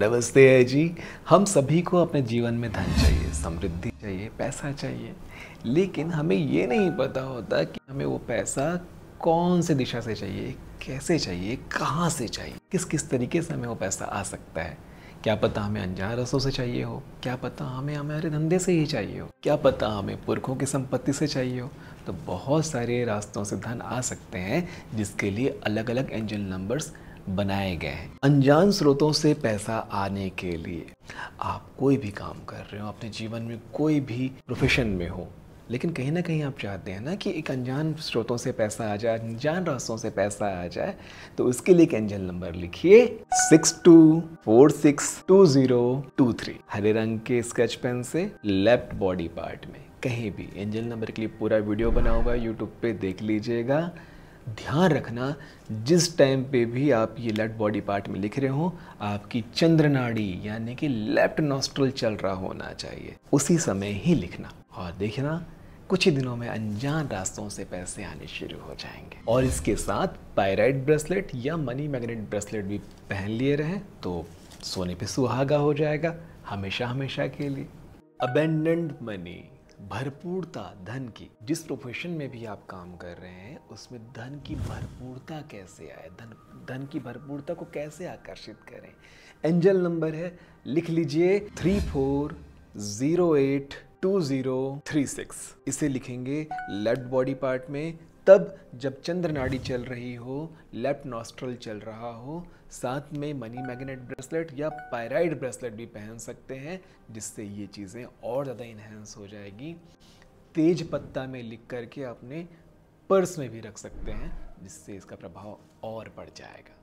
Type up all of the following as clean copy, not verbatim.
नमस्ते है जी। हम सभी को अपने जीवन में धन चाहिए, समृद्धि चाहिए, पैसा चाहिए, लेकिन हमें ये नहीं पता होता कि हमें वो पैसा कौन से दिशा से चाहिए, कैसे चाहिए, कहाँ से चाहिए, किस किस तरीके से हमें वो पैसा आ सकता है। क्या पता हमें अनजान रसों से चाहिए हो, क्या पता हमें हमारे धंधे से ही चाहिए हो, क्या पता हमें पुरखों की संपत्ति से चाहिए हो। तो बहुत सारे रास्तों से धन आ सकते हैं जिसके लिए अलग अलग एंजल नंबर्स बनाए गए हैं। अनजान स्रोतों से पैसा आने के लिए आप कोई भी काम कर रहे हो, अपने जीवन में कोई भी प्रोफेशन में हो, लेकिन कहीं ना कहीं आप चाहते हैं ना कि एक अनजान स्रोतों से पैसा आ जाए, अनजान रास्तों से पैसा आ जाए। तो उसके लिए एक एंजल नंबर लिखिए 62462023। हरे रंग के स्केच पेन से लेफ्ट बॉडी पार्ट में कहीं भी एंजल नंबर के लिए पूरा वीडियो बना होगा, यूट्यूब पे देख लीजिएगा। ध्यान रखना जिस टाइम पे भी आप ये लेफ्ट बॉडी पार्ट में लिख रहे हो, आपकी चंद्रनाड़ी यानी कि लेफ्ट नॉस्ट्रल चल रहा होना चाहिए, उसी समय ही लिखना। और देखना कुछ ही दिनों में अनजान रास्तों से पैसे आने शुरू हो जाएंगे। और इसके साथ पायराइट ब्रेसलेट या मनी मैग्नेट ब्रेसलेट भी पहन लिए रहें तो सोने पे सुहागा हो जाएगा हमेशा हमेशा के लिए। अबेंडेंट मनी, भरपूरता धन की। जिस प्रोफेशन में भी आप काम कर रहे हैं उसमें धन की भरपूरता कैसे आए, धन की भरपूरता को कैसे आकर्षित करें। एंजल नंबर है, लिख लीजिए 34082036। इसे लिखेंगे लेफ्ट बॉडी पार्ट में तब जब चंद्र नाड़ी चल रही हो, लेफ्ट नॉस्ट्रल चल रहा हो। साथ में मनी मैग्नेट ब्रेसलेट या पायराइट ब्रेसलेट भी पहन सकते हैं जिससे ये चीज़ें और ज़्यादा इन्हेंस हो जाएगी। तेज पत्ता में लिख करके अपने पर्स में भी रख सकते हैं जिससे इसका प्रभाव और बढ़ जाएगा।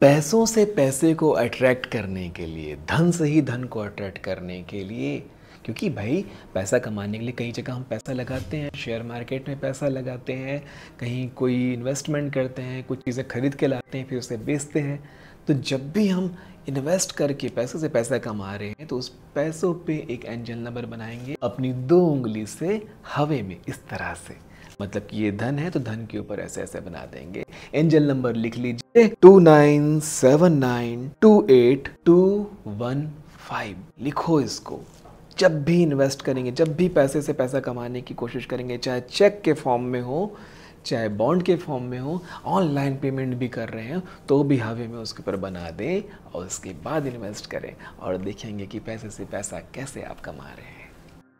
पैसों से पैसे को अट्रैक्ट करने के लिए, धन से ही धन को अट्रैक्ट करने के लिए, क्योंकि भाई पैसा कमाने के लिए कई जगह हम पैसा लगाते हैं, शेयर मार्केट में पैसा लगाते हैं, कहीं कोई इन्वेस्टमेंट करते हैं, कुछ चीज़ें खरीद के लाते हैं फिर उसे बेचते हैं। तो जब भी हम इन्वेस्ट करके पैसे से पैसा कमा रहे हैं तो उस पैसों पे एक एंजल नंबर बनाएंगे अपनी दो उंगली से हवे में, इस तरह से, मतलब कि ये धन है तो धन के ऊपर ऐसे ऐसे बना देंगे। एंजल नंबर लिख लीजिए 2979282115। लिखो इसको। जब भी इन्वेस्ट करेंगे, जब भी पैसे से पैसा कमाने की कोशिश करेंगे, चाहे चेक के फॉर्म में हो, चाहे बॉन्ड के फॉर्म में हो, ऑनलाइन पेमेंट भी कर रहे हैं तो भी हवे में उसके ऊपर बना दें और उसके बाद इन्वेस्ट करें और देखेंगे कि पैसे से पैसा कैसे आप कमा रहे हैं।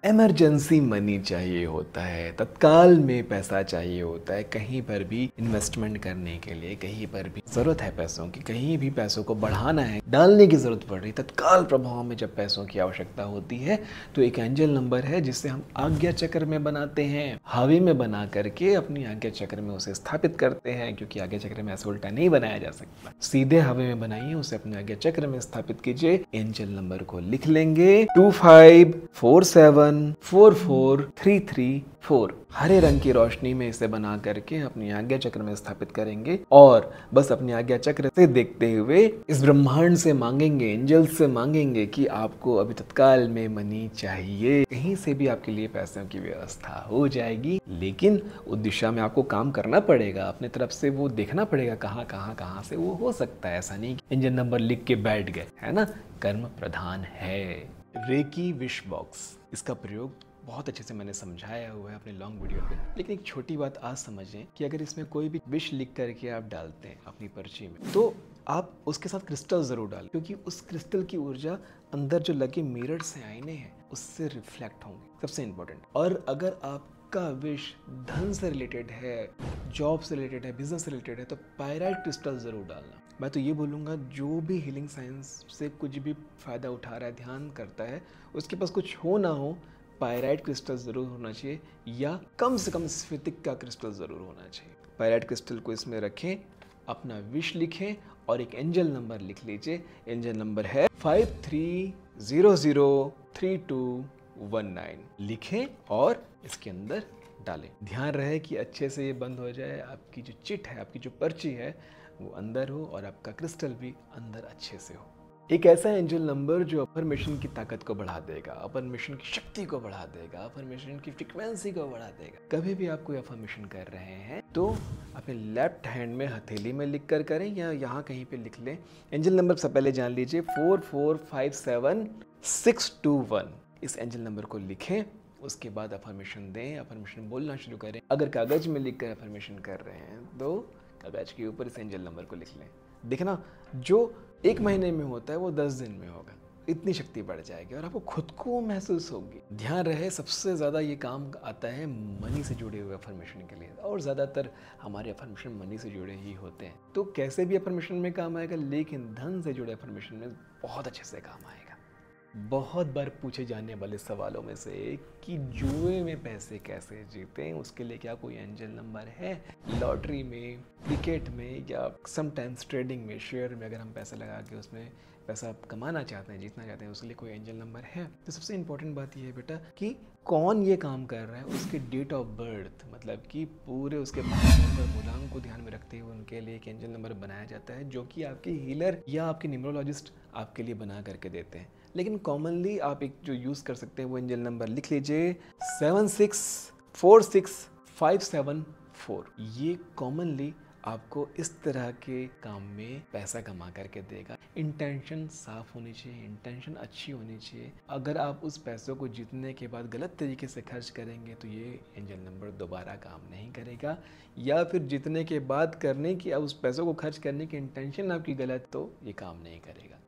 एमरजेंसी मनी चाहिए होता है, तत्काल में पैसा चाहिए होता है, कहीं पर भी इन्वेस्टमेंट करने के लिए, कहीं पर भी ज़रूरत है पैसों की, कहीं भी पैसों को बढ़ाना है, डालने की ज़रूरत पड़ रही, तत्काल प्रभाव में जब पैसों की आवश्यकता होती है तो एक एंजल नंबर है जिसे हम आज्ञा चक्र में बनाते हैं, हवे में बना करके अपनी आज्ञा चक्र में उसे स्थापित करते हैं, क्योंकि आज्ञा चक्र में ऐसा उल्टा नहीं बनाया जा सकता। सीधे हवे में बनाइए, उसे अपने आज्ञा चक्र में स्थापित कीजिए। एंजल नंबर को लिख लेंगे 25474433 4। हरे रंग की रोशनी में इसे बना करके अपने आज्ञा चक्र में स्थापित करेंगे और बस अपने आज्ञा चक्र से देखते हुए इस ब्रह्मांड से मांगेंगे, एंजल से मांगेंगे कि आपको अभी तत्काल में मनी चाहिए। कहीं से भी आपके लिए पैसों की व्यवस्था हो जाएगी, लेकिन उस दिशा में आपको काम करना पड़ेगा, अपने तरफ से वो देखना पड़ेगा कहाँ कहाँ कहाँ से वो हो सकता है। ऐसा नहीं एंजल नंबर लिख के बैठ गए, है ना, कर्म प्रधान है। रेकी विश बॉक्स, इसका प्रयोग बहुत अच्छे से मैंने समझाया हुआ है अपने लॉन्ग वीडियो पे, लेकिन एक छोटी बात आज समझें कि अगर इसमें कोई भी विश लिख करके आप डालते हैं अपनी पर्ची में तो आप उसके साथ क्रिस्टल ज़रूर डालें, क्योंकि उस क्रिस्टल की ऊर्जा अंदर जो लगे मिरर से, आईने हैं, उससे रिफ्लेक्ट होंगे, सबसे इम्पोर्टेंट। और अगर आपका विश धन से रिलेटेड है, जॉब से रिलेटेड है, बिजनेस से रिलेटेड है, तो पायराइट क्रिस्टल ज़रूर डालना। मैं तो ये बोलूँगा जो भी हीलिंग साइंस से कुछ भी फ़ायदा उठा रहा है, ध्यान करता है, उसके पास कुछ हो ना हो पायराइट क्रिस्टल ज़रूर होना चाहिए या कम से कम स्फटिक का क्रिस्टल ज़रूर होना चाहिए। पायराइट क्रिस्टल को इसमें रखें, अपना विश लिखें और एक एंजल नंबर लिख लीजिए। एंजल नंबर है 53003219। लिखें और इसके अंदर डालें। ध्यान रहे कि अच्छे से ये बंद हो जाए, आपकी जो चिट है, आपकी जो पर्ची है, वो अंदर हो और आपका क्रिस्टल भी अंदर अच्छे से हो। एक ऐसा एंजल नंबर जो अपर मिशन की ताकत को बढ़ा देगा, अपर मिशन की शक्ति को बढ़ा देगा, अपर मिशन की फ्रिक्वेंसी को बढ़ा देगा। कभी भी आप कोई अपर मिशन कर रहे हैं तो अपने लेफ्ट हैंड में हथेली में लिख कर करें या यहाँ कहीं पे लिख लें। एंजल नंबर से पहले जान लीजिए 4457 621। इस एंजल नंबर को लिखें, उसके बाद अफर्मेशन दें, अफर्मेशन बोलना शुरू करें। अगर कागज में लिखकर अफर्मेशन कर रहे हैं तो कागज के ऊपर इस एंजल नंबर को लिख लें। देखना, जो 1 महीने में होता है वो 10 दिन में होगा। इतनी शक्ति बढ़ जाएगी और आपको खुद को महसूस होगी। ध्यान रहे, सबसे ज़्यादा ये काम आता है मनी से जुड़े हुए अफर्मेशन के लिए और ज़्यादातर हमारे अफर्मेशन मनी से जुड़े ही होते हैं। तो कैसे भी अफर्मेशन में काम आएगा, लेकिन धन से जुड़े अफर्मेशन में बहुत अच्छे से काम आएगा। बहुत बार पूछे जाने वाले सवालों में से एक कि जुए में पैसे कैसे जीते हैं, उसके लिए क्या कोई एंजल नंबर है? लॉटरी में, क्रिकेट में या समटाइम्स ट्रेडिंग में, शेयर में अगर हम पैसा लगा के उसमें पैसा आप कमाना चाहते हैं, जीतना चाहते हैं, उसके लिए कोई एंजल नंबर है? तो सबसे इम्पोर्टेंट बात यह है बेटा कि कौन ये काम कर रहा है, उसके डेट ऑफ बर्थ, मतलब कि पूरे उसके गुलाम को ध्यान में रखते हुए उनके लिए एक एंजल नंबर बनाया जाता है जो कि आपके हीलर या आपके न्यूमरोलॉजिस्ट आपके लिए बना करके देते हैं। लेकिन कॉमनली आप एक जो यूज़ कर सकते हैं वो एंजल नंबर लिख लीजिए 7646574। ये कॉमनली आपको इस तरह के काम में पैसा कमा करके देगा। इंटेंशन साफ होनी चाहिए, इंटेंशन अच्छी होनी चाहिए। अगर आप उस पैसों को जीतने के बाद गलत तरीके से खर्च करेंगे तो ये एंजल नंबर दोबारा काम नहीं करेगा, या फिर जीतने के बाद करने की, अब उस पैसों को खर्च करने की इंटेंशन आपकी गलत, तो ये काम नहीं करेगा।